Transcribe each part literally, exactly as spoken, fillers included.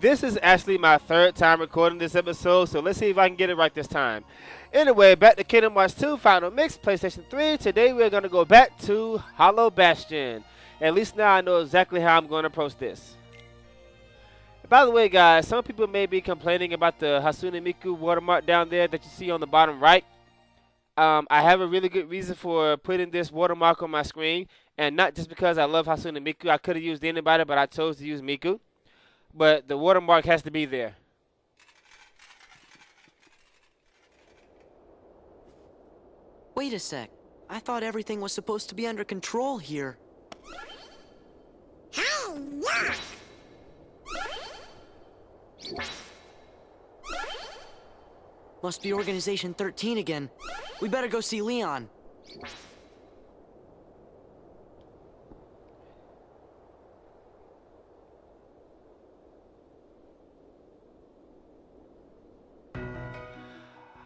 This is actually my third time recording this episode, so let's see if I can get it right this time. Anyway, back to Kingdom Hearts two Final Mix, PlayStation three. Today we're going to go back to Hollow Bastion. At least now I know exactly how I'm going to approach this. By the way, guys, some people may be complaining about the Hatsune Miku watermark down there that you see on the bottom right. Um, I have a really good reason for putting this watermark on my screen, and not just because I love Hatsune Miku. I could have used anybody, but I chose to use Miku. But the watermark has to be there. Wait a sec. I thought everything was supposed to be under control here. Hey, yeah. Must be Organization thirteen again. We better go see Leon.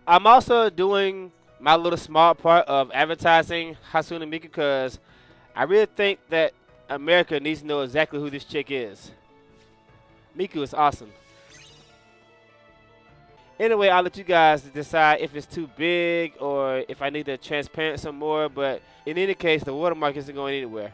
I'm also doing my little small part of advertising Hatsune Miku because I really think that America needs to know exactly who this chick is. Miku is awesome. Anyway, I'll let you guys decide if it's too big or if I need to transparent some more, but in any case, the watermark isn't going anywhere.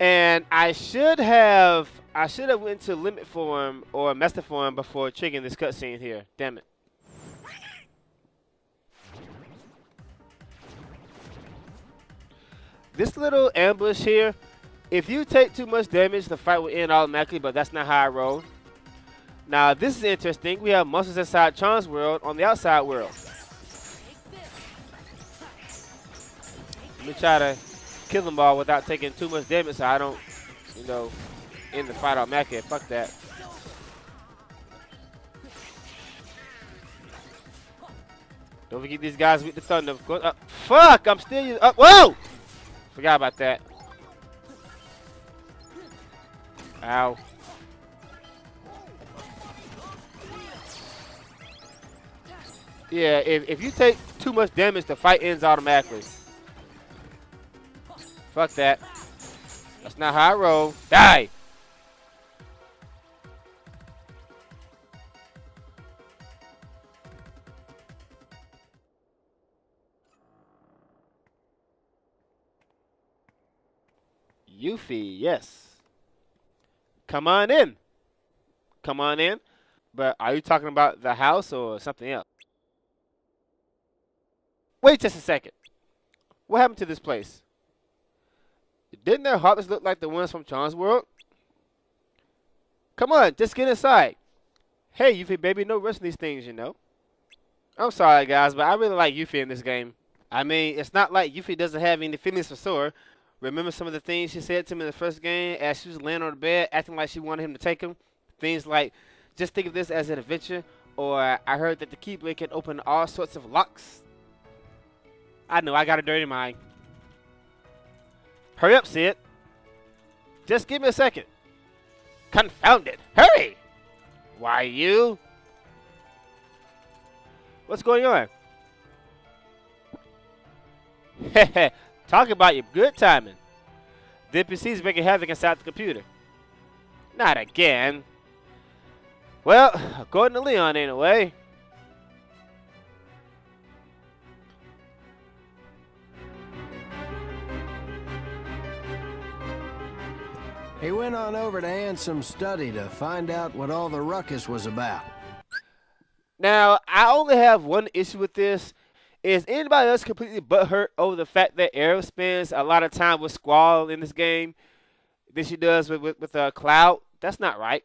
And I should have, I should have went to Limit Form or Master Form before triggering this cutscene here. Damn it. This little ambush here, if you take too much damage, the fight will end automatically, but that's not how I roll. Now, this is interesting. We have monsters inside Tron's world on the outside world. Let me try to kill them all without taking too much damage so I don't, you know, end the fight automatically. Fuck that. Don't forget these guys with the thunder, of course. Uh, fuck! I'm still using... Uh, whoa! Forgot about that. Ow. Yeah, if, if you take too much damage, the fight ends automatically. Fuck that. That's not how I roll. Die! Yuffie, yes. Come on in. Come on in. But are you talking about the house or something else? Wait just a second. What happened to this place? Didn't their heartless look like the ones from Tron's world? Come on, just get inside. Hey, Yuffie baby, no rushing these things, you know. I'm sorry, guys, but I really like Yuffie in this game. I mean, it's not like Yuffie doesn't have any feelings for Sora. Remember some of the things she said to him in the first game as she was laying on the bed, acting like she wanted him to take him? Things like, just think of this as an adventure, or I heard that the Keyblade can open all sorts of locks. I know, I got a dirty mind. Hurry up, Sid. Just give me a second. Confound it. Hurry! Why, you? What's going on? Heh. Talk about your good timing. The N P Cs making havoc inside the computer. Not again. Well, according to Leon, anyway. He went on over to Ansom's study to find out what all the ruckus was about. Now, I only have one issue with this. Is anybody else completely butthurt over the fact that Aerith spends a lot of time with Squall in this game than she does with, with, with uh, Cloud? That's not right.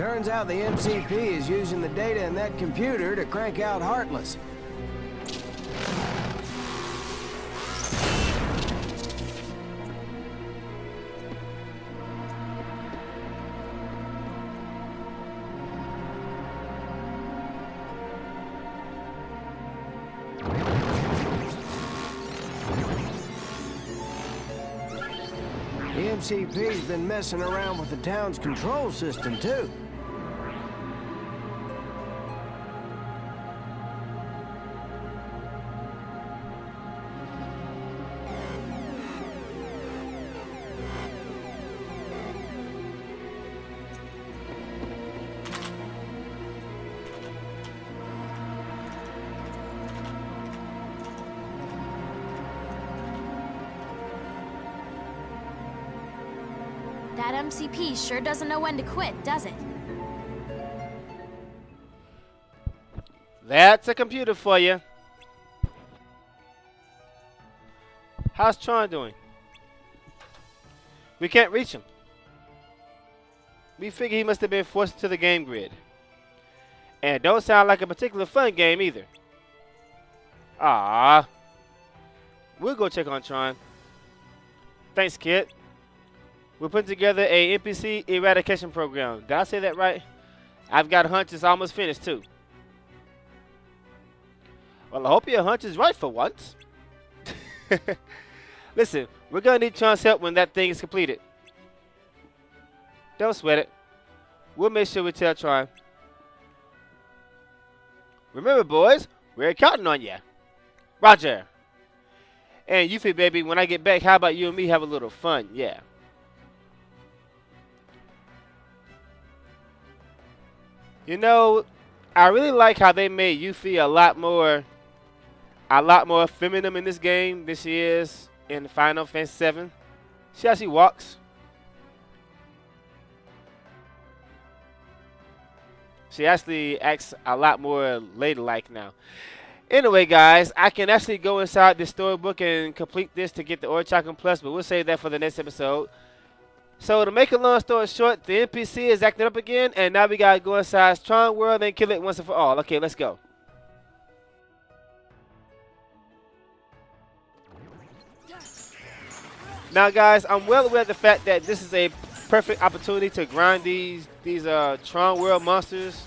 Turns out the M C P is using the data in that computer to crank out Heartless. The M C P's been messing around with the town's control system, too. M C P sure doesn't know when to quit, does it? That's a computer for you. How's Tron doing? We can't reach him. We figure he must have been forced to the game grid. And it don't sound like a particular fun game either. Ah. We'll go check on Tron. Thanks, kid. We're putting together a N P C eradication program. Did I say that right? I've got a hunch it's almost finished, too. Well, I hope your hunch is right for once. Listen, we're going to need Tron's help when that thing is completed. Don't sweat it. We'll make sure we tell Tron. Remember, boys, we're counting on you. Roger. And Yuffie, baby, when I get back, how about you and me have a little fun? Yeah. You know, I really like how they made Yuffie a lot more, a lot more feminine in this game than she is in Final Fantasy seven. See how she walks? She actually acts a lot more ladylike now. Anyway, guys, I can actually go inside this storybook and complete this to get the Orichalcum Plus, but we'll save that for the next episode. So to make a long story short, the N P C is acting up again, and now we gotta go inside Tron World and kill it once and for all. Okay, let's go. Now, guys, I'm well aware of the fact that this is a perfect opportunity to grind these these uh, Tron World monsters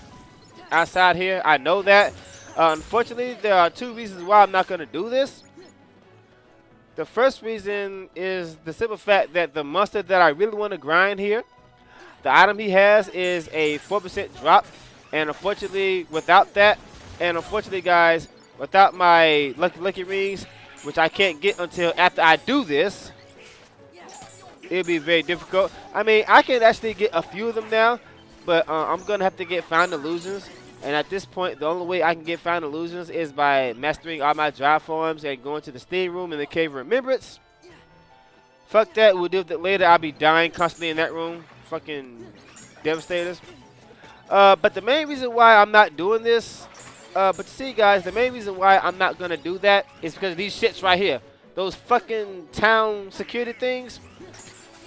outside here. I know that. Uh, unfortunately, there are two reasons why I'm not gonna do this. The first reason is the simple fact that the monster that I really want to grind here, the item he has is a four percent drop. And unfortunately, without that, and unfortunately, guys, without my Lucky Lucky Rings, which I can't get until after I do this, it'll be very difficult. I mean, I can actually get a few of them now, but uh, I'm going to have to get Found Illusions. And at this point, the only way I can get Found Illusions is by mastering all my dry forms and going to the steam room in the Cave of Remembrance. Fuck that, we'll deal with it later. I'll be dying constantly in that room. Fucking devastators. Uh, but the main reason why I'm not doing this, uh, but see guys, the main reason why I'm not gonna do that is because of these shits right here. Those fucking town security things.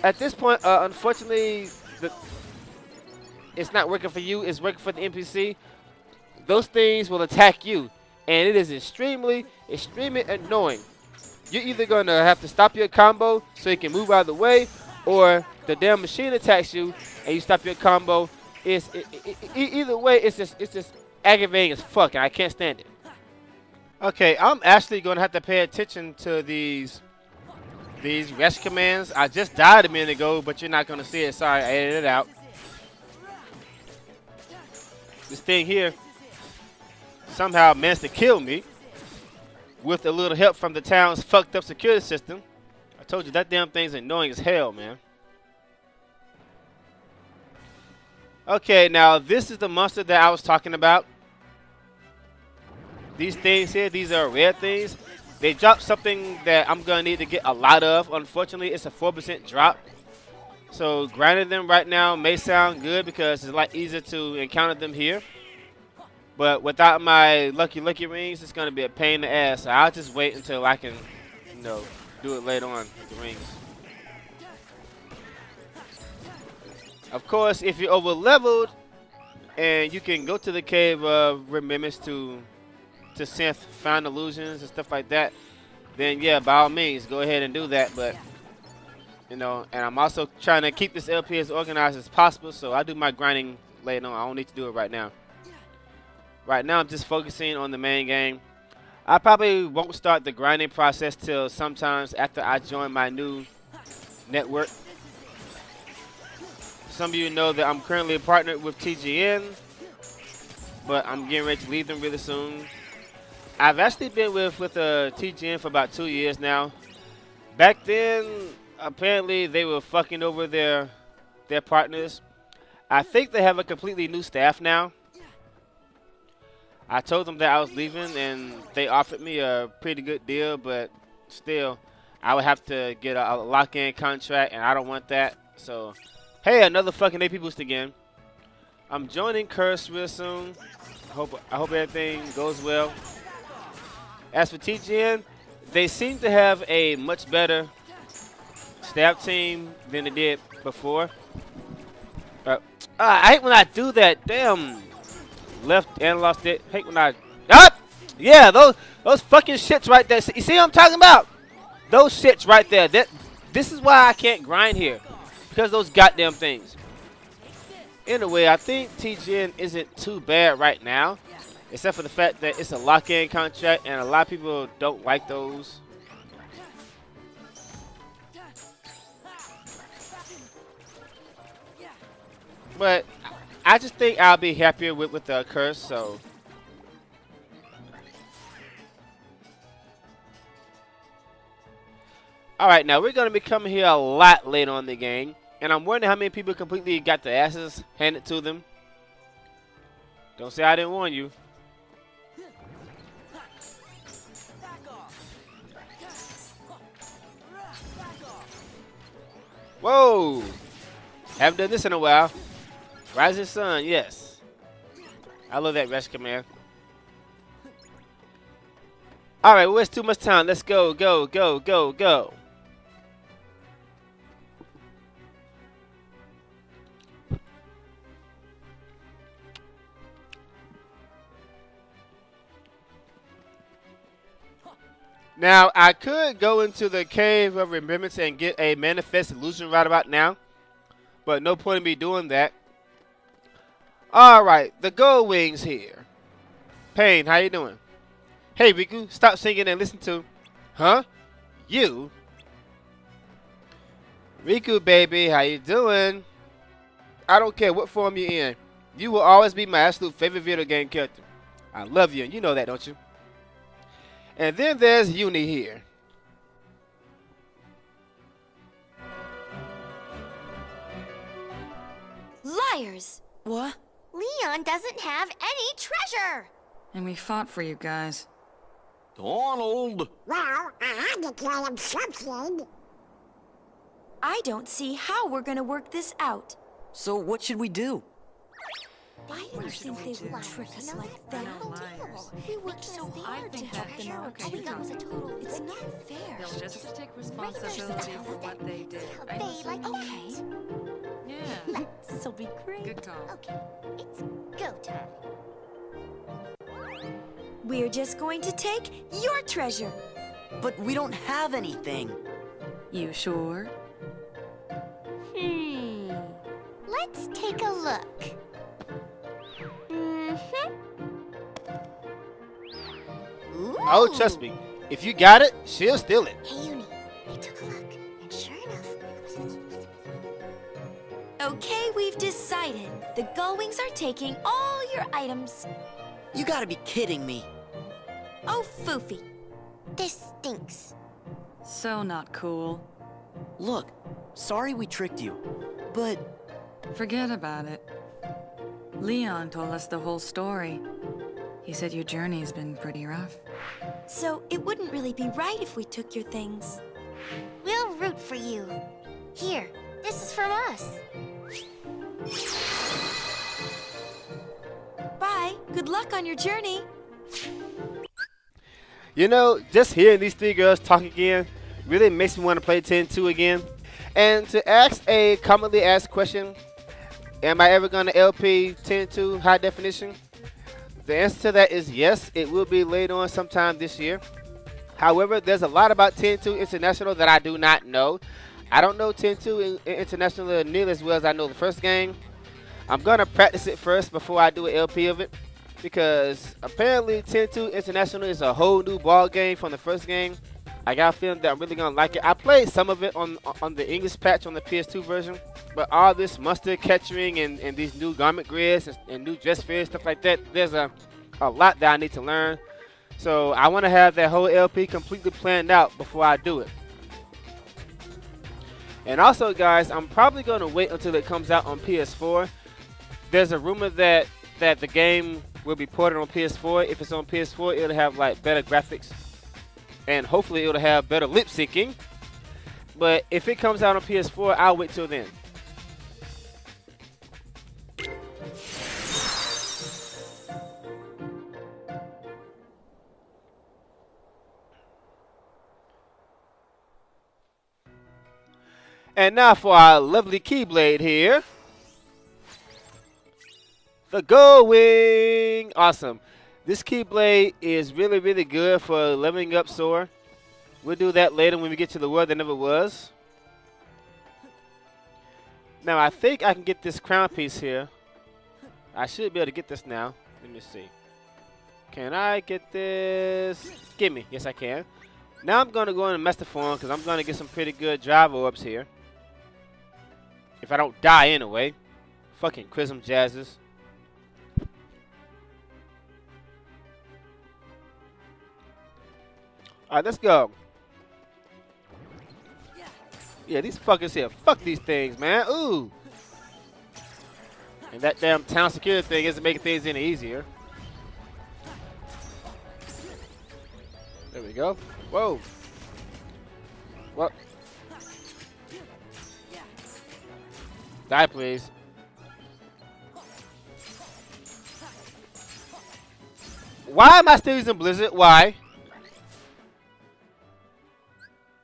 At this point, uh, unfortunately, the, it's not working for you, it's working for the N P C. Those things will attack you, and it is extremely, extremely annoying. You're either going to have to stop your combo so you can move out of the way, or the damn machine attacks you, and you stop your combo. It's, it, it, it, either way, it's just, it's just aggravating as fuck, and I can't stand it. Okay, I'm actually going to have to pay attention to these these rest commands. I just died a minute ago, but you're not going to see it. Sorry, I edited it out. This thing here somehow managed to kill me with a little help from the town's fucked up security system. I told you that damn thing's annoying as hell, man. Okay, now this is the monster that I was talking about. These things here, these are rare things. They dropped something that I'm gonna need to get a lot of. Unfortunately, it's a four percent drop. So grinding them right now may sound good because it's a lot easier to encounter them here. But without my Lucky Lucky Rings, it's going to be a pain in the ass. So I'll just wait until I can, you know, do it later on with the rings. Of course, if you're over-leveled, And you can go to the Cave of Remembrance to to synth, find illusions and stuff like that. Then yeah, by all means, go ahead and do that. But you know, and I'm also trying to keep this L P as organized as possible, so I do my grinding later on. I don't need to do it right now. Right now, I'm just focusing on the main game. I probably won't start the grinding process till sometimes after I join my new network. Some of you know that I'm currently partnered with T G N, but I'm getting ready to leave them really soon. I've actually been with, with uh, T G N for about two years now. Back then, apparently they were fucking over their, their partners. I think they have a completely new staff now. I told them that I was leaving, and they offered me a pretty good deal, but still, I would have to get a, a lock-in contract, and I don't want that. So, hey, another fucking A P boost again. I'm joining Curse real soon. I hope, I hope everything goes well. As for T G N, they seem to have a much better staff team than they did before. Uh, I hate when I do that. Damn. Left and lost it. Hate when I up. Oh, yeah, those those fucking shits right there. You see what I'm talking about? Those shits right there. That this is why I can't grind here, because those goddamn things. Anyway, I think T G N isn't too bad right now, except for the fact that it's a lock-in contract and a lot of people don't like those. But I just think I'll be happier with, with the Curse, so. Alright, now we're going to be coming here a lot later on in the game. And I'm wondering how many people completely got their asses handed to them. Don't say I didn't warn you. Whoa! Haven't done this in a while. Rising Sun, yes. I love that rush command. Alright, well, it's too much time. Let's go, go, go, go, go. Now, I could go into the Cave of Remembrance and get a Manifest Illusion right about now, but no point in me doing that. Alright, the Gold Wings here. Pain, how you doing? Hey, Riku, stop singing and listen to... Huh? You? Riku, baby, how you doing? I don't care what form you're in. You will always be my absolute favorite video game character. I love you, and you know that, don't you? And then there's Yuni here. Liars! What? Leon doesn't have any treasure! And we fought for you guys. Donald! Well, I had to tell him something. I don't see how we're gonna work this out. So what should we do? Why do you think they would trick us like that? We worked so hard to help them out. I think that was a total... It's not fair. They'll just take responsibility for what they did. Okay. Yeah. This'll be great. Good call. Okay, it's go time. We're just going to take your treasure. But we don't have anything. You sure? Hmm. Let's take a look. Mm-hmm. Ooh. Oh, trust me. If you got it, she'll steal it. Hey, Uni, I took a look, and sure enough, it was... Okay, we've decided. The Gullwings are taking all your items. You gotta be kidding me. Oh, Foofy. This stinks. So not cool. Look, sorry we tricked you, but... Forget about it. Leon told us the whole story. He said your journey's been pretty rough. So it wouldn't really be right if we took your things. We'll root for you. Here, this is from us. Bye. Good luck on your journey. You know, just hearing these three girls talk again really makes me want to play ten two again. And to ask a commonly asked question, Am I ever going to L P ten two high definition? The answer to that is yes, it will be later on sometime this year. However, there's a lot about ten two International that I do not know. I don't know ten two International nearly as well as I know the first game. I'm going to practice it first before I do an L P of it, because apparently ten two International is a whole new ball game from the first game. I got a feeling that I'm really going to like it. I played some of it on on the English patch on the P S two version, but all this mustard catching and, and these new garment grids and, and new dress fairs, stuff like that, there's a, a lot that I need to learn. So I want to have that whole L P completely planned out before I do it. And also, guys, I'm probably going to wait until it comes out on P S four. There's a rumor that, that the game will be ported on P S four. If it's on P S four, it'll have like better graphics, and hopefully it'll have better lip syncing. But if it comes out on P S four, I'll wait till then. And now for our lovely Keyblade here. The going! Awesome. This Keyblade is really, really good for leveling up Sora. We'll do that later when we get to the world that never was. Now, I think I can get this crown piece here. I should be able to get this now. Let me see. Can I get this? Gimme. Yes, I can. Now I'm going to go into Master Form because I'm going to get some pretty good drive orbs here. If I don't die anyway. Fucking Chrism Jazzes. Alright, let's go. Yeah, these fuckers here. Fuck these things, man. Ooh. And that damn town security thing isn't making things any easier. There we go. Whoa. What? Die, please. Why am I still using Blizzard? Why?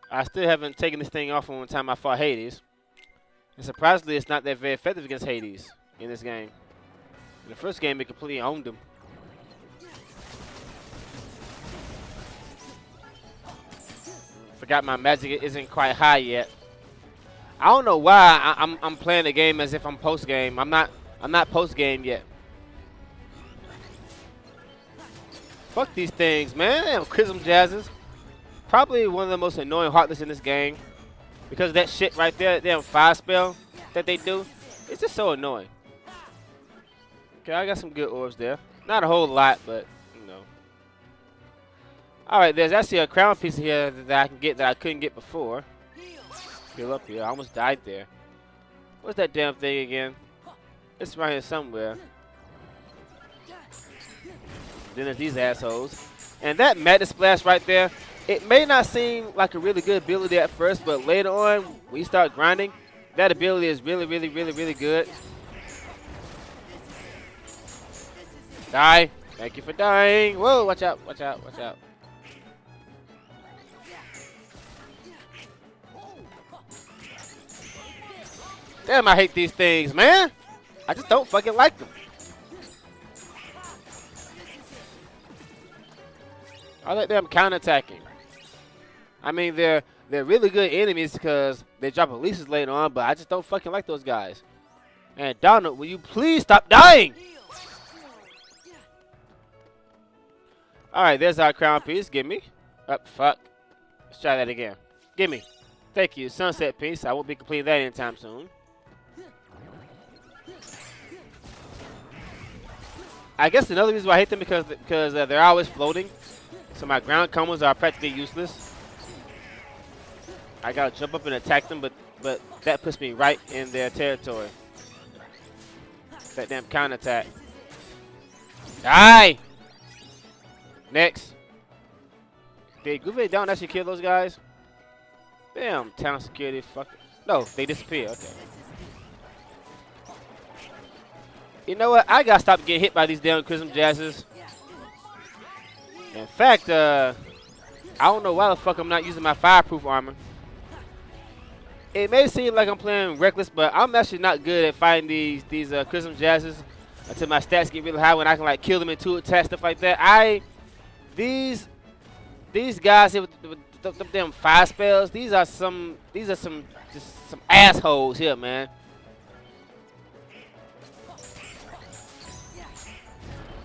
I still haven't taken this thing off from one time I fought Hades. And surprisingly, it's not that very effective against Hades in this game. In the first game, it completely owned him. Forgot my magic isn't quite high yet. I don't know why I, I'm I'm playing the game as if I'm post game. I'm not I'm not post game yet. Fuck these things, man. Damn, Chrism Jazzes. Probably one of the most annoying heartless in this game, because of that shit right there, that damn fire spell that they do. It's just so annoying. Okay, I got some good orbs there. Not a whole lot, but you know. Alright, there's actually a crown piece here that I can get that I couldn't get before. Heal up here. I almost died there. What's that damn thing again? It's right here somewhere. Then there's these assholes. And that Madness Blast right there. It may not seem like a really good ability at first, but later on, when you start grinding, that ability is really, really, really, really good. Die. Thank you for dying. Whoa, watch out, watch out, watch out. Damn, I hate these things, man. I just don't fucking like them. I like them counterattacking. I mean, they're they're really good enemies because they drop releases later on, but I just don't fucking like those guys. And Donald, will you please stop dying? All right, there's our crown piece. Give me. Oh, fuck. Let's try that again. Give me. Thank you. Sunset piece. I won't be completing that anytime soon. I guess another reason why I hate them because because uh, they're always floating. So my ground combos are practically useless. I gotta jump up and attack them, but but that puts me right in their territory. That damn counterattack. Die! Next. Did Goofy down actually kill those guys? Damn, town security fucker. No, they disappear, okay. You know what? I gotta stop getting hit by these damn Chrism Jazzes. In fact, uh, I don't know why the fuck I'm not using my fireproof armor. it may seem like I'm playing reckless, but I'm actually not good at fighting these these uh, Chrism Jazzes until my stats get really high when I can like kill them in two attacks, stuff like that. I these these guys here with, with the, the damn fire spells. These are some these are some just some assholes here, man.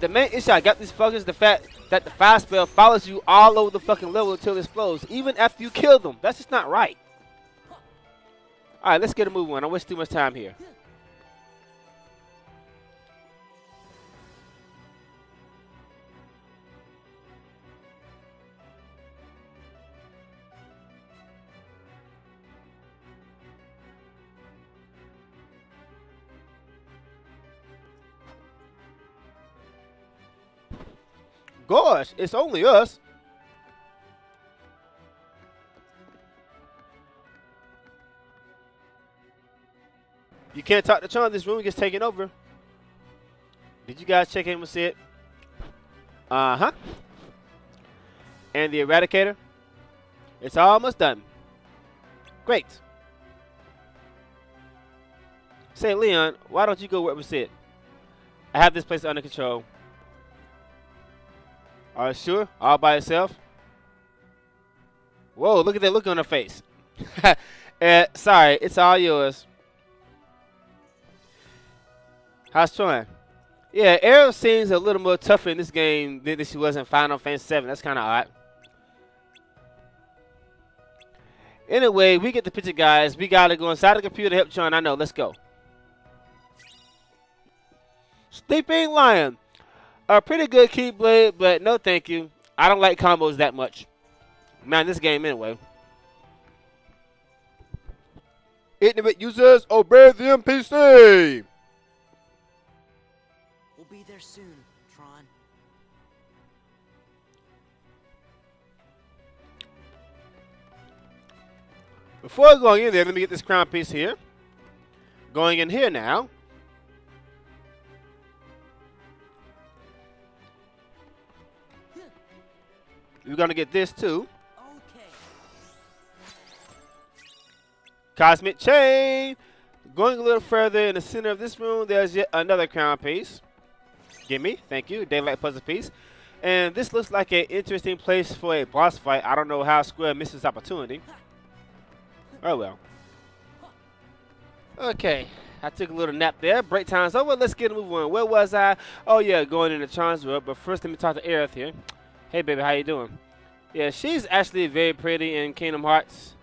The main issue I got these fuckers is the fact that the fire spell follows you all over the fucking level until it explodes, even after you kill them. That's just not right. All right, let's get a move on. I waste too much time here. Gosh, it's only us. You can't talk to Tron. This room gets taken over. Did you guys check in with Sid? Uh huh. And the Eradicator. It's almost done. Great. Say, Leon, why don't you go work with Sid? I have this place under control. Are you sure? All by itself? Whoa, look at that look on her face. uh, sorry, it's all yours. How's Tron? Yeah, Aerith seems a little more tougher in this game than she was in Final Fantasy seven. That's kind of odd. Anyway, we get the picture, guys. We got to go inside the computer to help Tron. I know. Let's go. Sleeping Lion. A pretty good Keyblade, but no thank you. I don't like combos that much. Man, this game anyway. Ignorant users, obey the N P C! We'll be there soon, Tron. Before going in there, let me get this crown piece here. Going in here now. We're going to get this, too. Okay. Cosmic Chain. Going a little further in the center of this room, there's yet another crown piece. Gimme. Thank you. Daylight puzzle piece. And this looks like an interesting place for a boss fight. I don't know how Square missed this opportunity. Oh, well. Okay. I took a little nap there. Break time's over. Let's get a move on. Where was I? Oh, yeah. Going into Tron's world. But first, let me talk to Aerith here. Hey, baby, how you doing? Yeah, she's actually very pretty in Kingdom Hearts.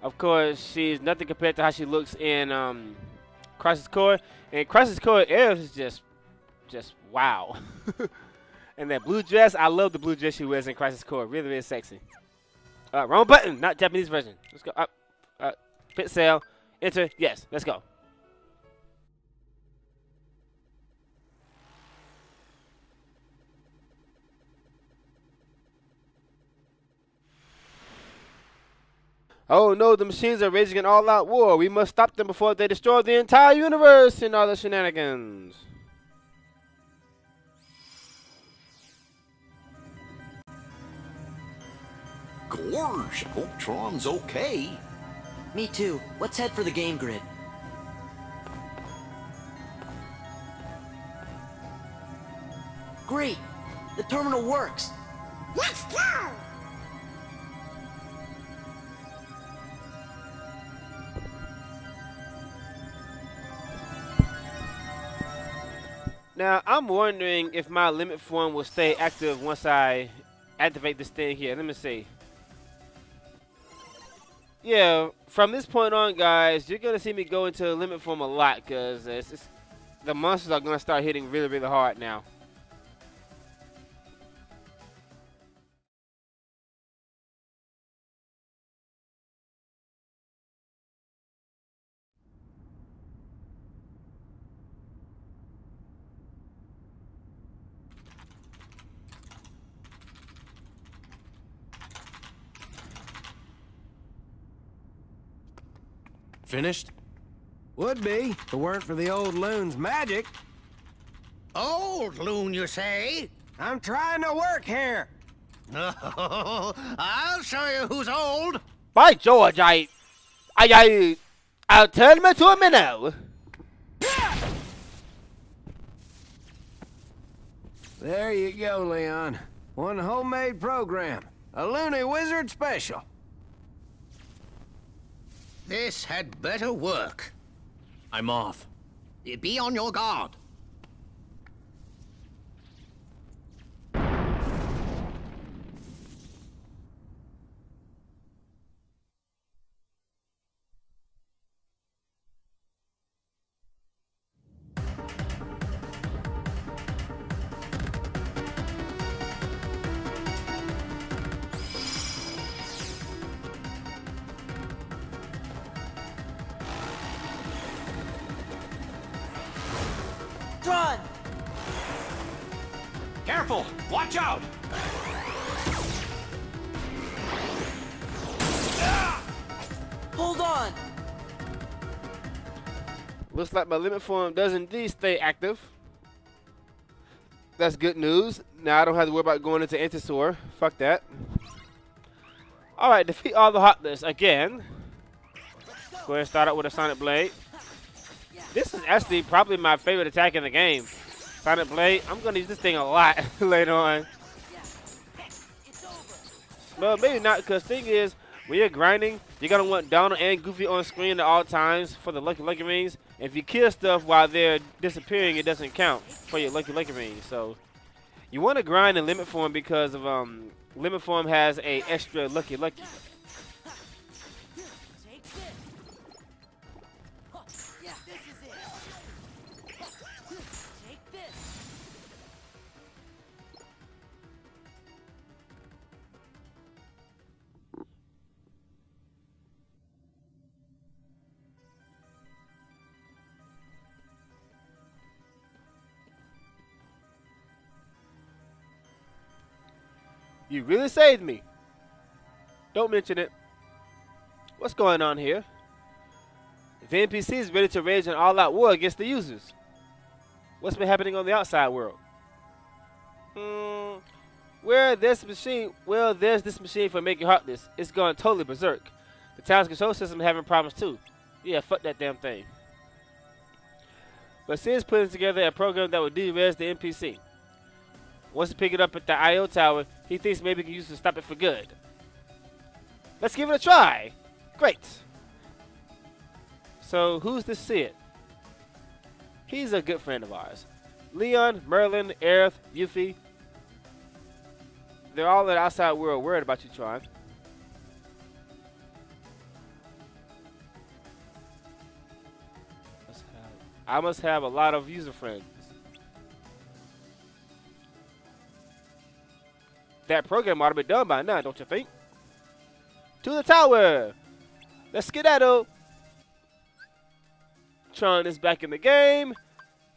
Of course, she's nothing compared to how she looks in um, Crisis Core. And Crisis Core, Aerith is just, just wow. And that blue dress, I love the blue dress she wears in Crisis Core. Really, really sexy. Uh, wrong button, not Japanese version. Let's go up, uh, pit sale, enter, yes, let's go. Oh no, the machines are raging an all-out war. We must stop them before they destroy the entire universe and all the shenanigans. Gorge, I hope Tron's okay. Me too. Let's head for the game grid. Great! The terminal works! Let's go! Now, I'm wondering if my limit form will stay active once I activate this thing here. Let me see. Yeah, from this point on, guys, you're going to see me go into limit form a lot because the monsters are going to start hitting really, really hard now. Finished? Would be, if it weren't for the old loon's magic. Old loon, you say? I'm trying to work here. No, I'll show you who's old. By George, I... I, I, I'll turn me to a minnow. There you go, Leon. One homemade program. A Looney Wizard special. This had better work. I'm off. Be on your guard. Run! Careful! Watch out! Ah! Hold on! Looks like my limit form does indeed stay active. That's good news. Now I don't have to worry about going into Antisaur. Fuck that. Alright, defeat all the hotless again. Go ahead and start out with a Sonic Blade. This is actually probably my favorite attack in the game. Sonic Blade, I'm going to use this thing a lot later on. But maybe not, because thing is, when you're grinding, you're going to want Donald and Goofy on screen at all times for the Lucky Lucky Rings. If you kill stuff while they're disappearing, it doesn't count for your Lucky Lucky Rings. So you want to grind in Limit Form because of um, Limit Form has a extra Lucky Lucky. You really saved me. Don't mention it. What's going on here? The N P C is ready to rage an all-out war against the users. What's been happening on the outside world? Hmm. Where this machine? Well, there's this machine for making heartless. It's gone totally berserk. The town's control system having problems too. Yeah, fuck that damn thing. But Sid's putting together a program that will de-res the N P C. Once you pick it up at the I O Tower, he thinks maybe he can use it to stop it for good. Let's give it a try. Great. So who's this Sid? He's a good friend of ours. Leon, Merlin, Aerith, Yuffie. They're all in the outside world worried about you, Tron. I must have a lot of user friends. That program ought to be done by now, don't you think? To the tower! Let's skedaddle! Tron is back in the game,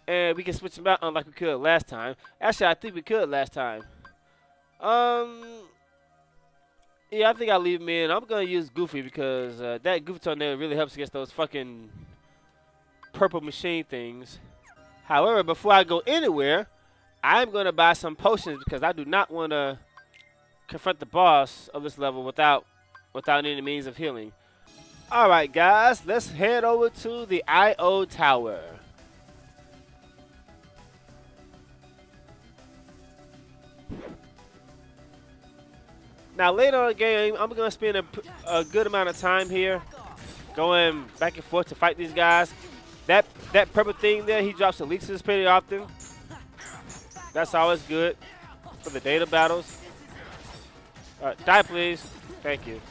and we can switch him out unlike we could last time. Actually, I think we could last time. Um, yeah, I think I'll leave him in. I'm gonna use Goofy because uh, that Goofy tornado really helps against those fucking purple machine things. However, before I go anywhere, I'm gonna buy some potions because I do not want to confront the boss of this level without without any means of healing. Alright guys, let's head over to the I O Tower. Now later on in the game, I'm going to spend a, a good amount of time here going back and forth to fight these guys. That, that purple thing there, he drops elixirs pretty often. That's always good for the data battles. Uh, die, please. Thank you.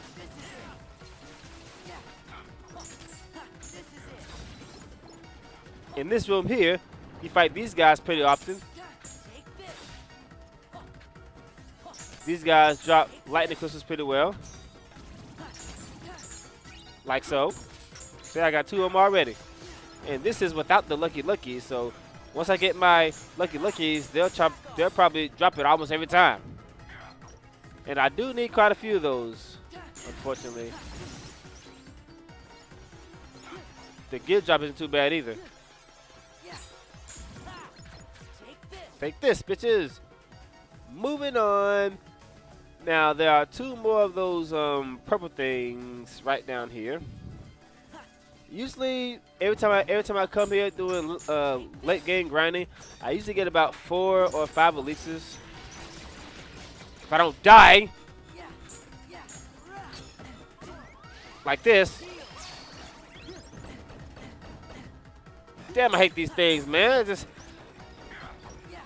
In this room here, you fight these guys pretty often. These guys drop lightning crystals pretty well. Like so. See, I got two of them already. And this is without the Lucky Lucky, so once I get my Lucky Luckies, they'll, chop, they'll probably drop it almost every time. And I do need quite a few of those, unfortunately. The gift drop isn't too bad either. Take this, bitches. Moving on. Now, there are two more of those um, purple things right down here. usually every time I every time I come here doing uh, late game grinding, I usually get about four or five elixirs. If I don't die like this. Damn, I hate these things, man. Just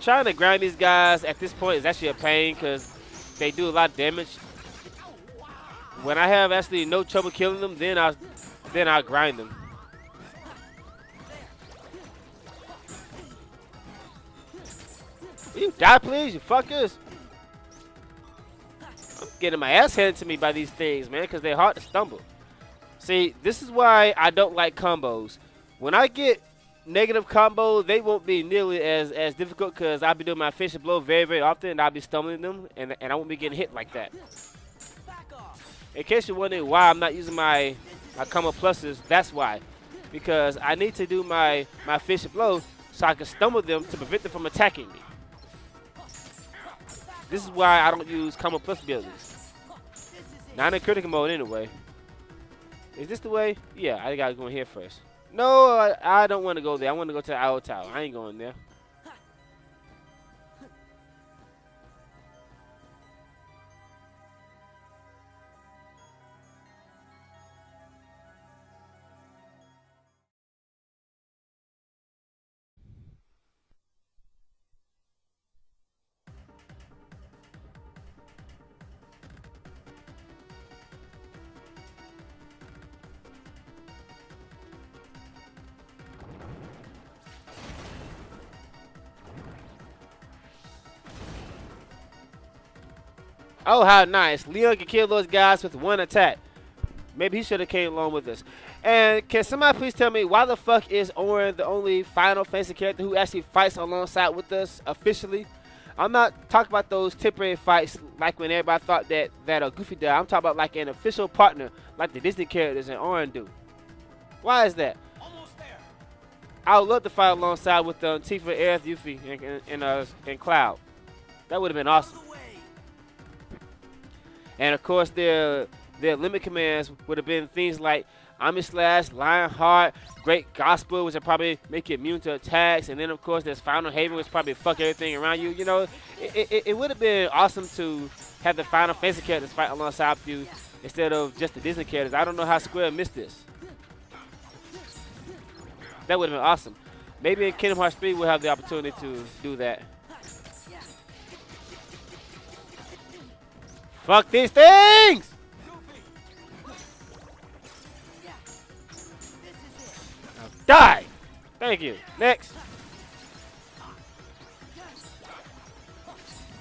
trying to grind these guys at this point is actually a pain because they do a lot of damage. When I have actually no trouble killing them, then I then I grind them. Will you die, please, you fuckers? I'm getting my ass handed to me by these things, man, because they're hard to stumble. See, this is why I don't like combos. When I get negative combo, they won't be nearly as as difficult because I'll be doing my fish and blow very very often, and I'll be stumbling them, and and I won't be getting hit like that. In case you're wondering why I'm not using my my combo pluses, that's why, because I need to do my my fish and blow so I can stumble them to prevent them from attacking me. This is why I don't use combo plus buildings. Not in critical mode anyway. Is this the way? Yeah, I gotta go in here first. No, I, I don't want to go there. I want to go to the I O Tower. I ain't going there. Oh, how nice. Leon can kill those guys with one attack. Maybe he should have came along with us. And can somebody please tell me why the fuck is Orin the only Final Fantasy character who actually fights alongside with us officially? I'm not talking about those temporary fights like when everybody thought that, that a Goofy died. I'm talking about like an official partner like the Disney characters and Orin do. Why is that? Almost there. I would love to fight alongside with um, Tifa, Aerith, Yuffie, and, and, and, uh, and Cloud. That would have been awesome. And of course, their their limit commands would have been things like Omni Slash, Lionheart, Great Gospel, which would probably make you immune to attacks. And then, of course, there's Final Haven, which probably fuck everything around you. You know, it, it, it would have been awesome to have the Final Fantasy characters fight alongside you instead of just the Disney characters. I don't know how Square missed this. That would have been awesome. Maybe in Kingdom Hearts three, we'll have the opportunity to do that. Fuck these things! Die! Thank you. Next.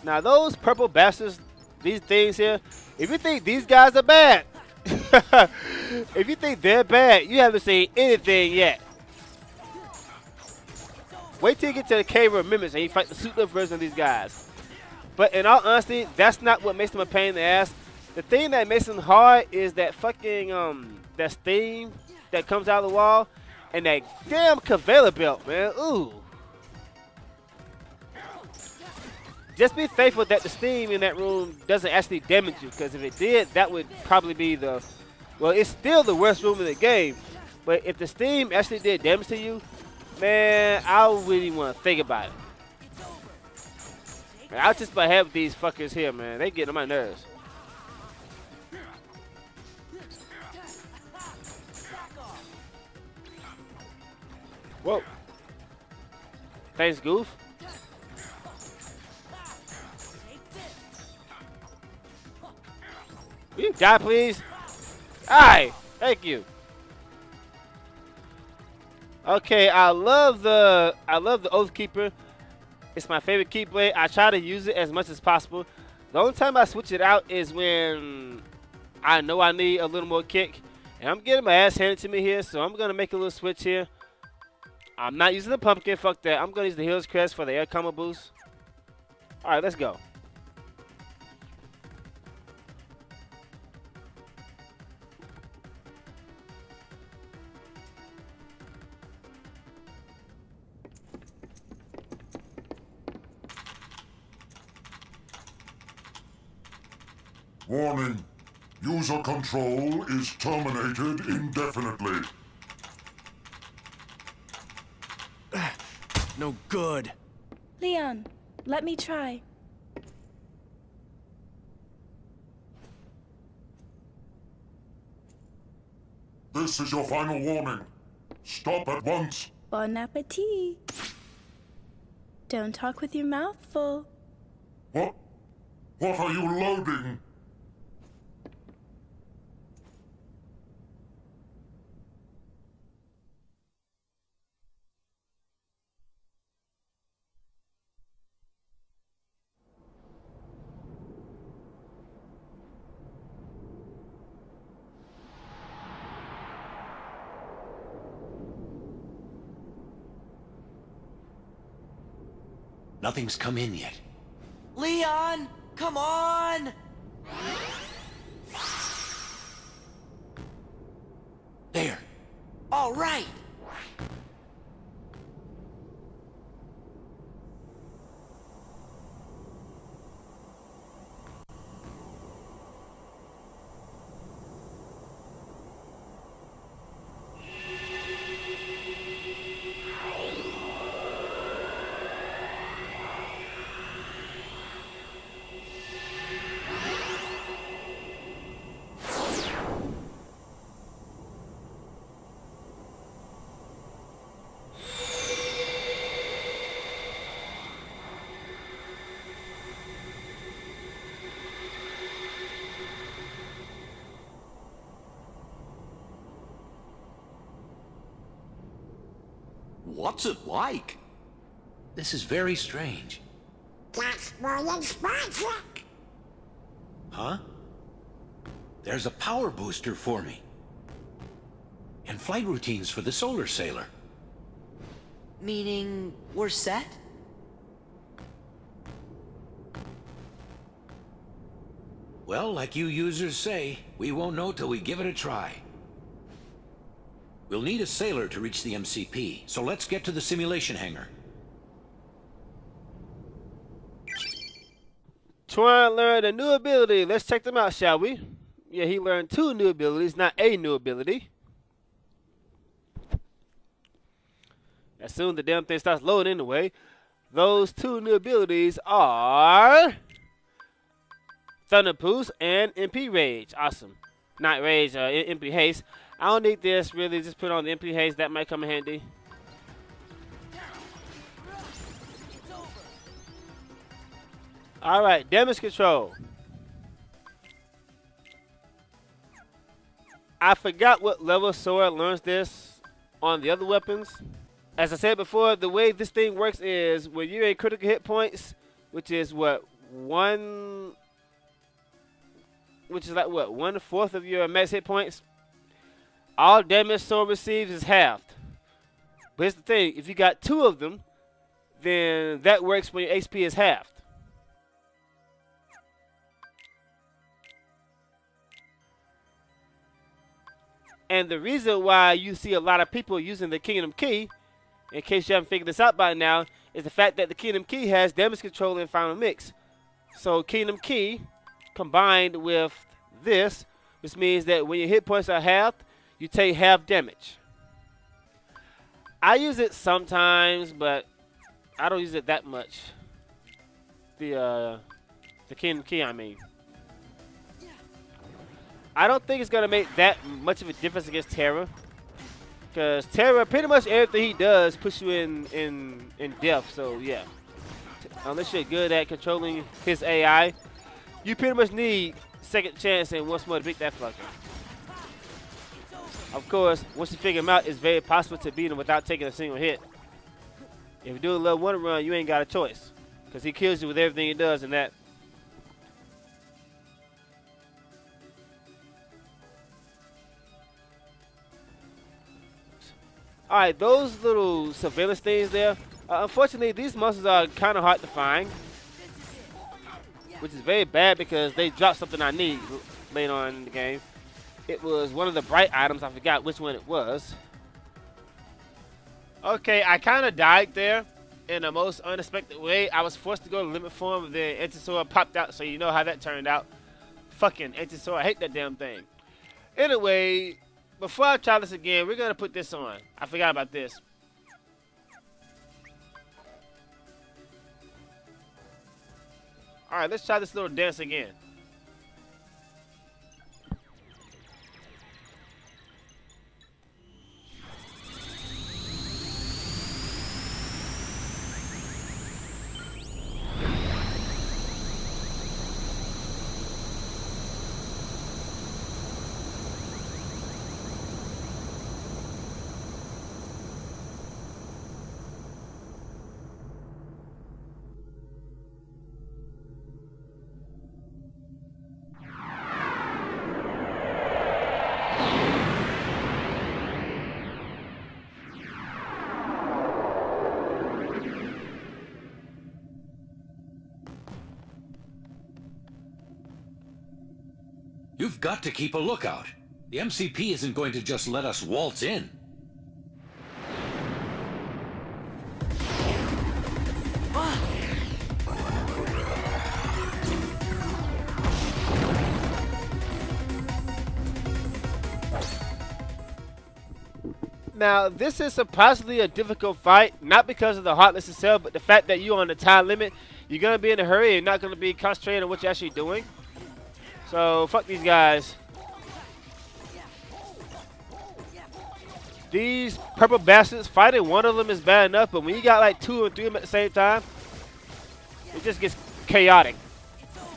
Now those purple bastards, these things here, if you think these guys are bad, if you think they're bad, you haven't seen anything yet. Wait till you get to the Cave of Remembrance and you fight the super version of these guys. But in all honesty, that's not what makes them a pain in the ass. The thing that makes them hard is that fucking, um, that steam that comes out of the wall and that damn conveyor belt, man. Ooh. Just be thankful that the steam in that room doesn't actually damage you, because if it did, that would probably be the, well, it's still the worst room in the game. But if the steam actually did damage to you, man, I wouldn't even want to think about it. I'll just about have these fuckers here, man. They getting on my nerves. Whoa. Thanks, Goof. Will you die, please? Aye. Thank you. Okay, I love the I love the Oathkeeper. It's my favorite Keyblade. I try to use it as much as possible. The only time I switch it out is when I know I need a little more kick. And I'm getting my ass handed to me here, so I'm going to make a little switch here. I'm not using the pumpkin. Fuck that. I'm going to use the Heel's Crest for the air combo boost. All right, let's go. Warning, user control is terminated indefinitely. No good. Leon, let me try. This is your final warning. Stop at once. Bon appetit. Don't talk with your mouth full. What? What are you loading? Nothing's come in yet. Leon, come on! There. All right. What's it like? This is very strange. That's huh? There's a power booster for me. And flight routines for the solar sailor. Meaning we're set? Well, like you users say, we won't know till we give it a try. We'll need a sailor to reach the M C P, so let's get to the simulation hangar. Tron learned a new ability. Let's check them out, shall we? Yeah, he learned two new abilities, not a new ability. As soon as the damn thing starts loading anyway, those two new abilities are Thunder Pulse and M P Rage. Awesome. Not Rage, uh, M P Haste. I don't need this, really. Just put on the M P Haze. That might come in handy. Alright, damage control. I forgot what level Sora learns this on the other weapons. As I said before, the way this thing works is when you're in critical hit points, which is what? One... Which is like what? One-fourth of your max hit points? All damage Sora receives is halved. But here's the thing, if you got two of them, then that works when your H P is halved. And the reason why you see a lot of people using the Kingdom Key, in case you haven't figured this out by now, is the fact that the Kingdom Key has damage control in Final Mix. So Kingdom Key combined with this, which means that when your hit points are halved, you take half damage. I use it sometimes, but I don't use it that much. The uh, the Kingdom Key, I mean. I don't think it's gonna make that much of a difference against Terra, because Terra, pretty much everything he does puts you in in in death. So yeah, unless you're good at controlling his A I, you pretty much need second chance and once more to beat that fucker. Of course, once you figure him out, it's very possible to beat him without taking a single hit. If you do a level one run, you ain't got a choice, because he kills you with everything he does in that. Alright, those little surveillance things there. Uh, unfortunately, these monsters are kind of hard to find, which is very bad because they dropped something I need later on in the game. It was one of the bright items. I forgot which one it was. Okay, I kind of died there in the most unexpected way. I was forced to go to Limit Form, then Antisaur popped out, so you know how that turned out. Fucking Antisaur, I hate that damn thing. Anyway, before I try this again, we're going to put this on. I forgot about this. All right, let's try this little dance again. You've got to keep a lookout. The M C P isn't going to just let us waltz in. Now, this is supposedly a difficult fight, not because of the heartless itself, but the fact that you're on the time limit. You're going to be in a hurry. You're not going to be concentrated on what you're actually doing. So, fuck these guys. These purple bastards, fighting one of them is bad enough, but when you got like two or three of them at the same time, it just gets chaotic.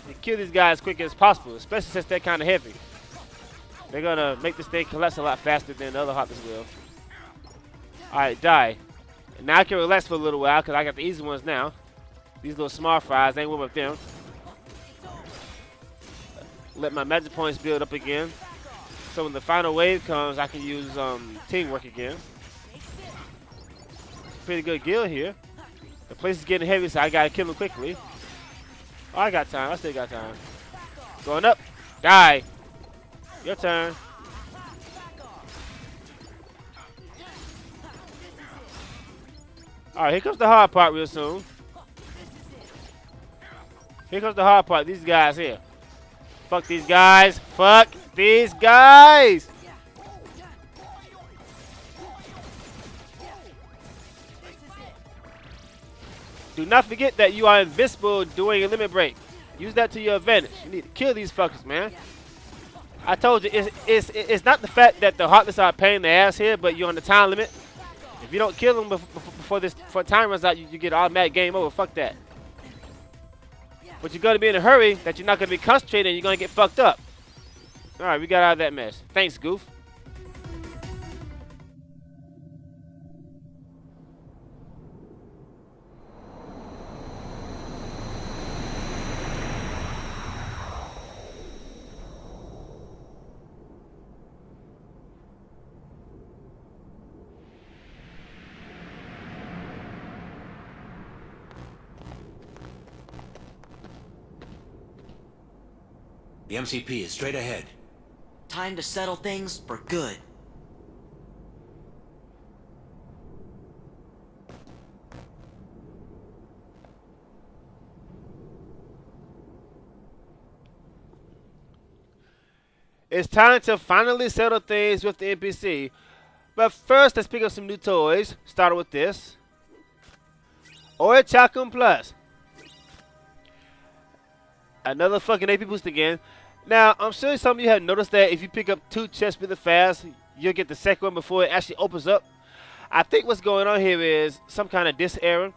You kill these guys as quick as possible, especially since they're kind of heavy. They're going to make this thing collapse a lot faster than the other hoppers will. Alright, die. And now I can relax for a little while because I got the easy ones now. These little small fries, they ain't worth them. Let my magic points build up again. So when the final wave comes, I can use um, teamwork again. Pretty good guild here. The place is getting heavy, so I gotta kill him quickly. Oh, I got time. I still got time. Going up. Die. Your turn. All right, here comes the hard part real soon. Here comes the hard part. These guys here. Fuck these guys. Fuck these guys. Do not forget that you are invincible during a limit break. Use that to your advantage. You need to kill these fuckers, man. I told you, it's, it's, it's not the fact that the Heartless are paying the ass here, but you're on the time limit. If you don't kill them before, this, before time runs out, you, you get automatic game over. Fuck that. But you're going to be in a hurry that you're not going to be concentrated and you're going to get fucked up. All right, we got out of that mess. Thanks, Goof. The M C P is straight ahead. Time to settle things for good. It's time to finally settle things with the N P C. But first, let's pick up some new toys. Starting with this. Or Chakum Plus. Another fucking A P boost again. Now, I'm sure some of you have noticed that if you pick up two chests really fast, you'll get the second one before it actually opens up. I think what's going on here is some kind of disk error.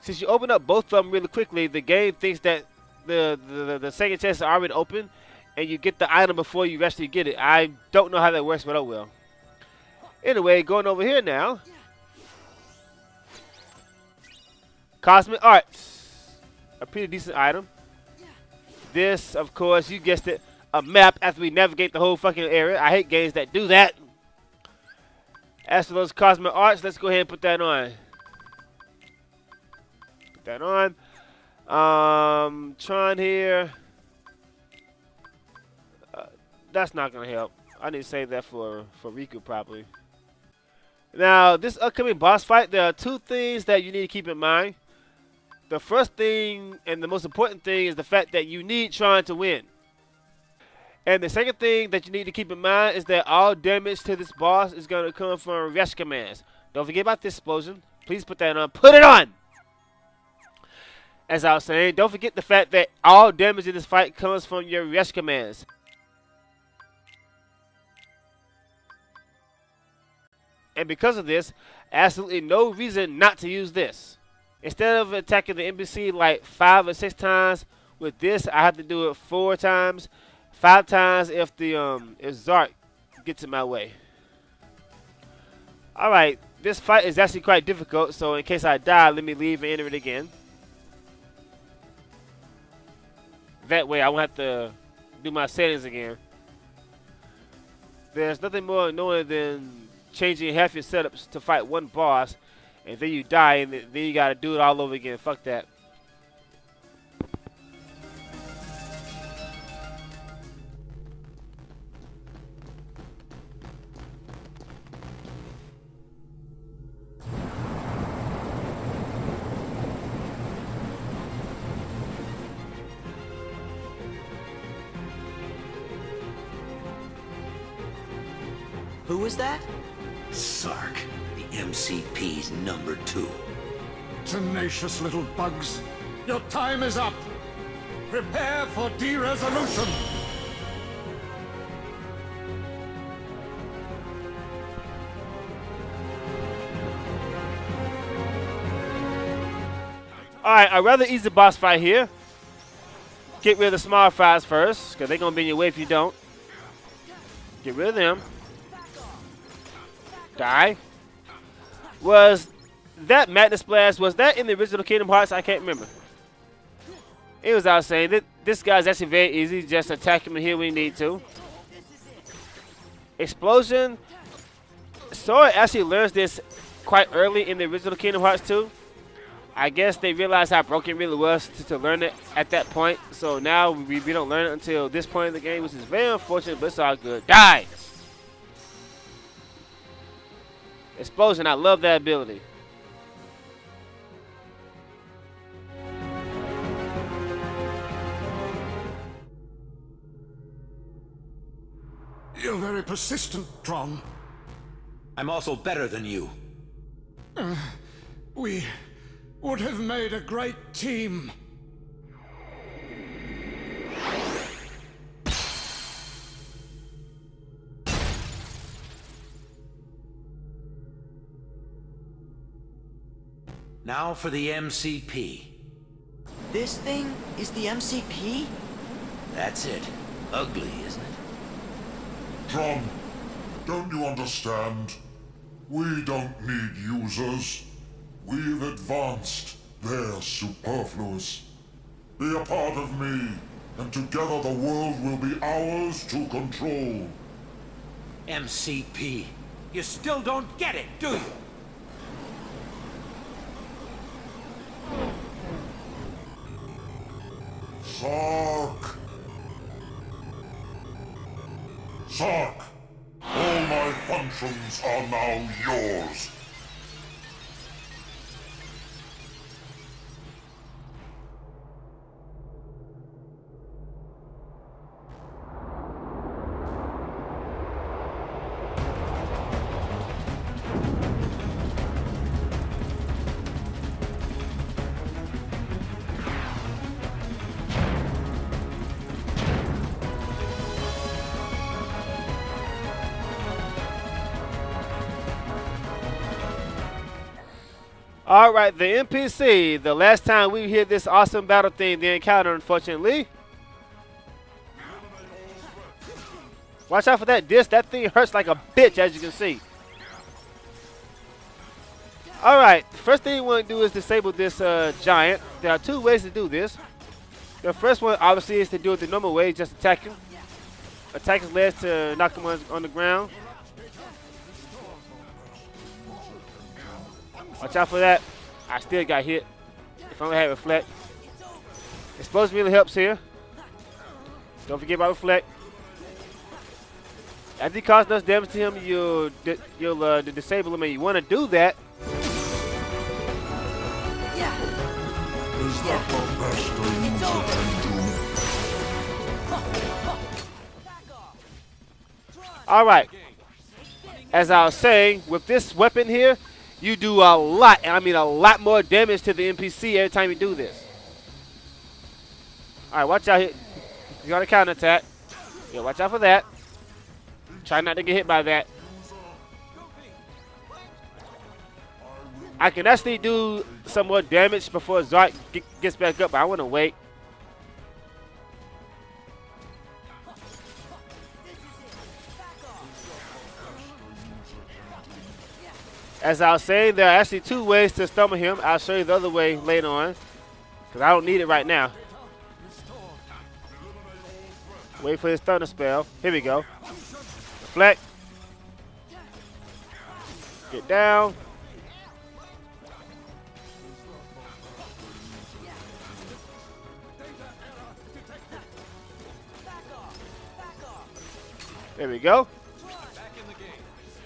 Since you open up both of them really quickly, the game thinks that the, the, the second chests are already open, and you get the item before you actually get it. I don't know how that works, but oh well. Anyway, going over here now. Cosmic Arts. A pretty decent item. This, of course, you guessed it, a map after we navigate the whole fucking area. I hate games that do that. As for those Cosmic Arts, let's go ahead and put that on. Put that on. Um, Tron here. Uh, that's not going to help. I need to save that for, for Riku, probably. Now, this upcoming boss fight, there are two things that you need to keep in mind. The first thing and the most important thing is the fact that you need Tron to win. And the second thing that you need to keep in mind is that all damage to this boss is going to come from rush commands. Don't forget about this explosion. Please put that on. Put it on! as I was saying, don't forget the fact that all damage in this fight comes from your rush commands. And because of this, absolutely no reason not to use this. Instead of attacking the N P C like five or six times, with this I have to do it four times, five times if the um if Zark gets in my way. All right, this fight is actually quite difficult, so in case I die, let me leave and enter it again. That way I won't have to do my settings again. There's nothing more annoying than changing half your setups to fight one boss, and then you die, and then you gotta do it all over again. Fuck that. Who was that? Sark. M C P's number two. Tenacious little bugs. Your time is up. Prepare for de-resolution. Alright, a rather easy boss fight here. Get rid of the small fries first, because they're going to be in your way if you don't. Get rid of them. Die. Was that Madness Blast, was that in the original Kingdom Hearts? I can't remember. It was I was saying that this guy's actually very easy. Just attack him here when you need to. Explosion. Sora actually learns this quite early in the original Kingdom Hearts two. I guess they realized how broken it really was to, to learn it at that point. So now we, we don't learn it until this point in the game, which is very unfortunate, but it's all good. Die! Explosion, I love that ability. You're very persistent, Tron. I'm also better than you. Uh, we would have made a great team. Now for the M C P. This thing is the M C P? That's it. Ugly, isn't it? Tron, don't you understand? We don't need users. We've advanced. They're superfluous. Be a part of me, and together the world will be ours to control. M C P. You still don't get it, do you? Sark! Sark! All my functions are now yours! Alright, the N P C, the last time we hear this awesome battle theme, the encounter, unfortunately. Watch out for that disc, that thing hurts like a bitch, as you can see. Alright, first thing you want to do is disable this uh, giant. There are two ways to do this. The first one, obviously, is to do it the normal way, just attack him. Attack his legs to knock him on, on the ground. Watch out for that. I still got hit. If I only had reflect. Explosion really helps here. Don't forget about reflect. As you cause enough damage to him, you'll di you'll uh, disable him, and you want to do that. Yeah. Is that the best thing you can do? All right. As I was saying, with this weapon here, you do a lot, and I mean a lot more damage to the N P C every time you do this. Alright, watch out here. He's got a counter attack. Yeah, watch out for that. Try not to get hit by that. I can actually do some more damage before Zark gets back up, but I want to wait. As I was saying, there are actually two ways to stumble him. I'll show you the other way later on, because I don't need it right now. Wait for his thunder spell. Here we go. Deflect. Get down. There we go.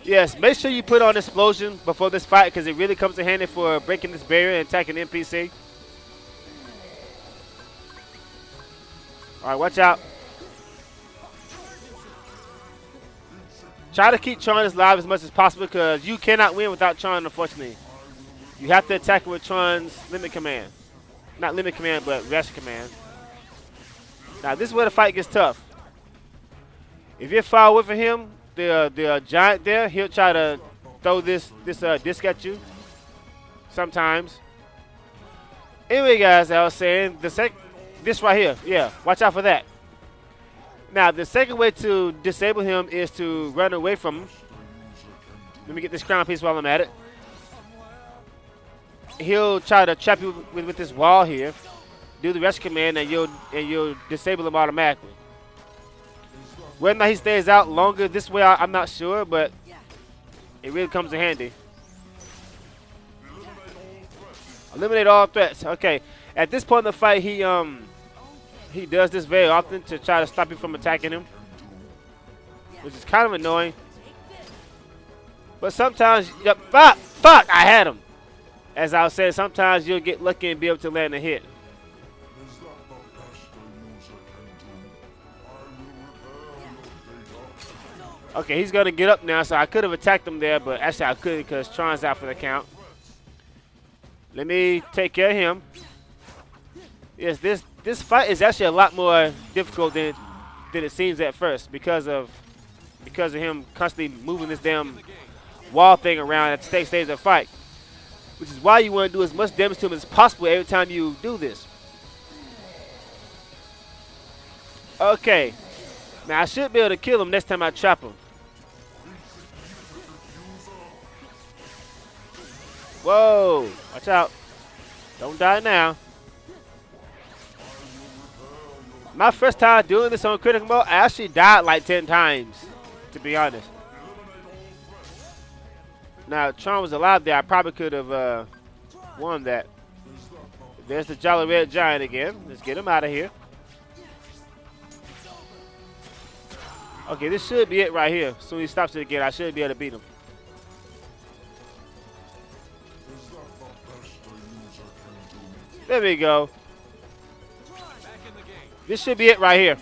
Yes, make sure you put on Explosion before this fight because it really comes in handy for breaking this barrier and attacking the N P C. All right, watch out. Try to keep Tron as live as much as possible because you cannot win without Tron, unfortunately. You have to attack with Tron's limit command. Not limit command, but rush command. Now, this is where the fight gets tough. If you're far away from him, the the giant there, he'll try to throw this this uh, disc at you sometimes. Anyway, guys, I was saying the sec this right here, yeah, watch out for that. Now the second way to disable him is to run away from him. Let me get this crown piece while I'm at it. He'll try to trap you with, with this wall here. Do the rescue command, and you'll and you'll disable him automatically. Whether or not he stays out longer this way, I, I'm not sure, but it really comes in handy. Eliminate all threats. Okay. At this point in the fight, he um he does this very often to try to stop you from attacking him, which is kind of annoying. But sometimes, yep, fuck, fuck, I had him. As I was saying, sometimes you'll get lucky and be able to land a hit. Okay, he's going to get up now, so I could have attacked him there, but actually I couldn't because Tron's out for the count. Let me take care of him. Yes, this this fight is actually a lot more difficult than than it seems at first because of because of him constantly moving this damn wall thing around at the stage of the fight, which is why you want to do as much damage to him as possible every time you do this. Okay, now I should be able to kill him next time I trap him. Whoa, watch out. Don't die now. My first time doing this on critical mode, I actually died like ten times, to be honest. Now, if Tron was alive there, I probably could have uh, won that. There's the Jolly Red Giant again. Let's get him out of here. Okay, this should be it right here. Soon he stops it again, I should be able to beat him. There we go. This should be it right here.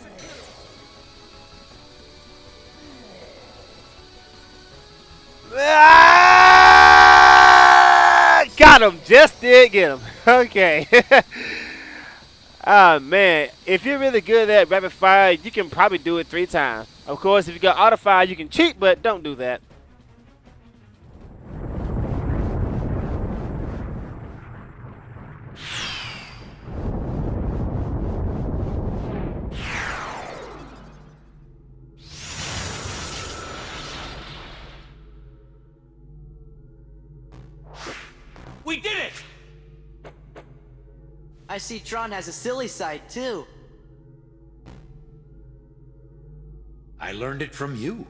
Ah! Got him. Just did get him. Okay. Ah, man. If you're really good at rapid fire, you can probably do it three times. Of course, if you got auto fire, you can cheat, but don't do that. We did it! I see Tron has a silly side, too. I learned it from you.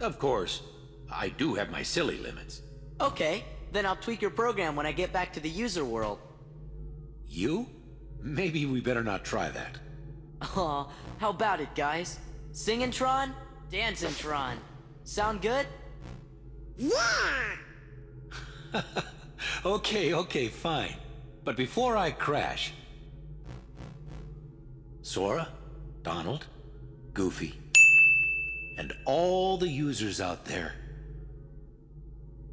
Of course, I do have my silly limits. Okay, then I'll tweak your program when I get back to the user world. You? Maybe we better not try that. Aw, how about it, guys? Singin' Tron, dancin' Tron. Sound good? Yeah! Okay, okay, fine. But before I crash... Sora, Donald, Goofy, and all the users out there,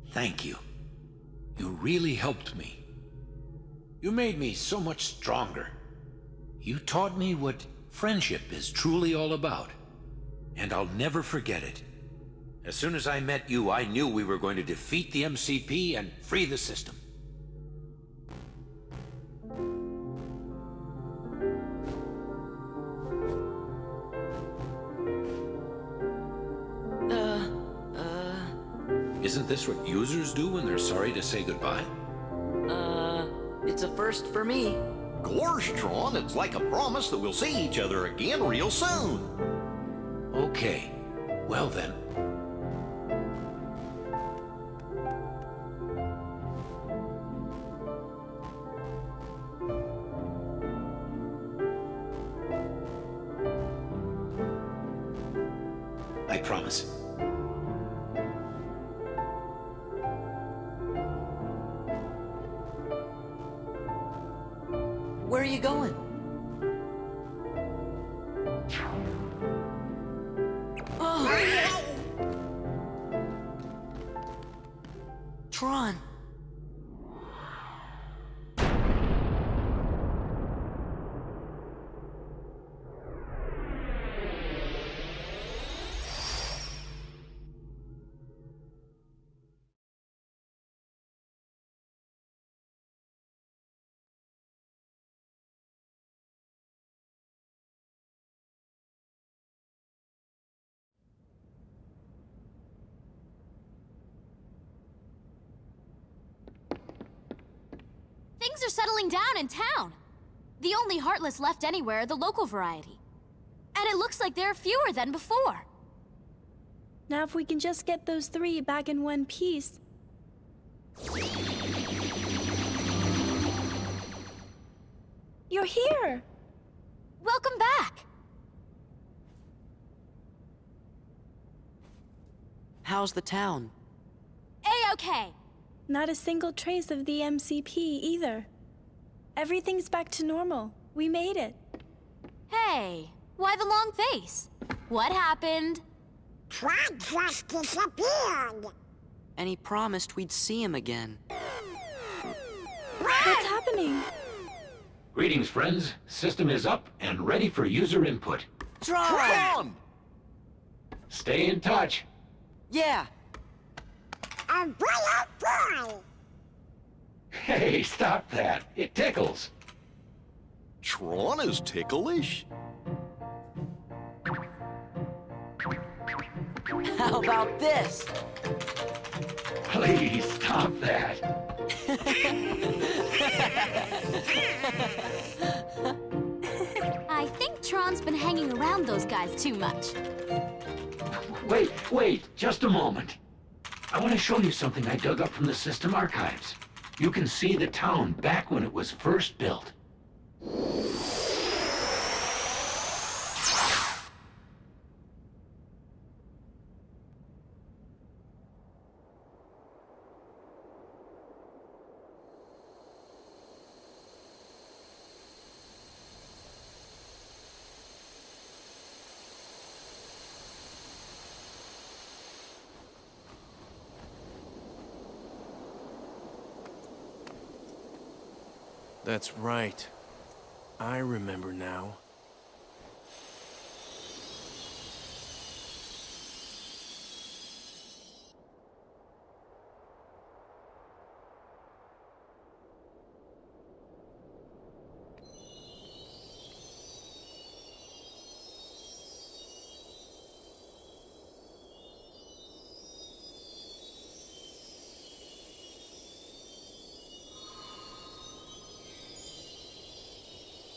thank you. You really helped me. You made me so much stronger. You taught me what friendship is truly all about, and I'll never forget it. As soon as I met you, I knew we were going to defeat the M C P and free the system. Uh, uh... Isn't this what users do when they're sorry to say goodbye? Uh, it's a first for me. Gorsh, Tron, it's like a promise that we'll see each other again real soon. Okay, well then. I promise. Where are you going? Oh. Tron. Things are settling down in town. The only Heartless left anywhere are the local variety. And it looks like there are fewer than before. Now if we can just get those three back in one piece. You're here! Welcome back! How's the town? A-okay. Not a single trace of the M C P, either. Everything's back to normal. We made it. Hey, why the long face? What happened? Cloud just disappeared. And he promised we'd see him again. What's happening? Greetings, friends. System is up and ready for user input. Tron! Stay in touch. Yeah. Oh boy, oh boy! Hey, stop that. It tickles. Tron is ticklish. How about this? Please stop that. I think Tron's been hanging around those guys too much. Wait, wait, just a moment. I want to show you something I dug up from the system archives. You can see the town back when it was first built. That's right. I remember now.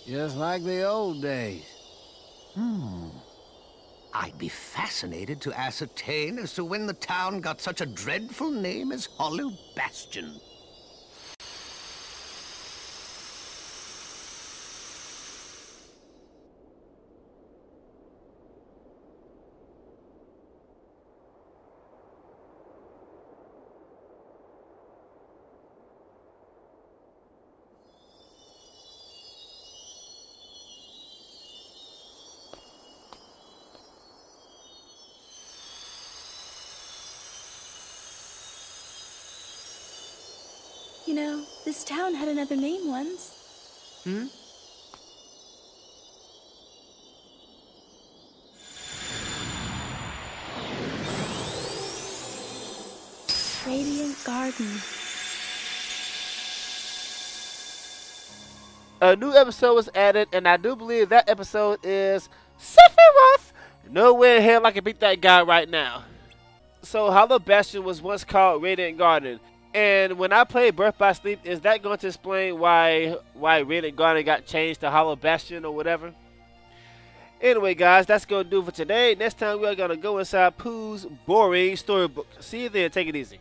Just like the old days. Hmm. I'd be fascinated to ascertain as to when the town got such a dreadful name as Hollow Bastion. You know, this town had another name once. Hmm? Radiant Garden. A new episode was added, and I do believe that episode is Sephiroth. Nowhere in hell I can beat that guy right now. So Hollow Bastion was once called Radiant Garden, and when I played Birth by Sleep, is that going to explain why why Radiant Garden got changed to Hollow Bastion or whatever? Anyway, guys, that's going to do for today. Next time, we are going to go inside Pooh's boring storybook. See you there. Take it easy.